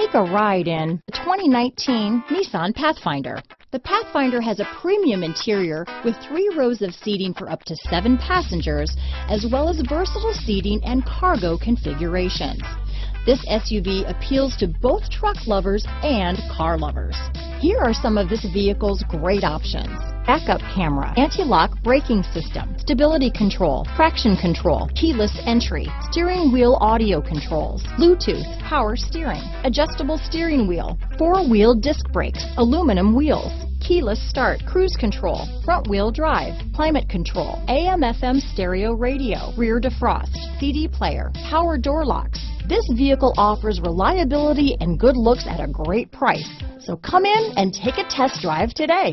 Take a ride in the 2019 Nissan Pathfinder. The Pathfinder has a premium interior with 3 rows of seating for up to 7 passengers, as well as versatile seating and cargo configurations. This SUV appeals to both truck lovers and car lovers. Here are some of this vehicle's great options: backup camera, anti-lock braking system, stability control, traction control, keyless entry, steering wheel audio controls, Bluetooth, power steering, adjustable steering wheel, 4-wheel disc brakes, aluminum wheels, keyless start, cruise control, front-wheel drive, climate control, AM/FM stereo radio, rear defrost, CD player, power door locks. This vehicle offers reliability and good looks at a great price. So come in and take a test drive today.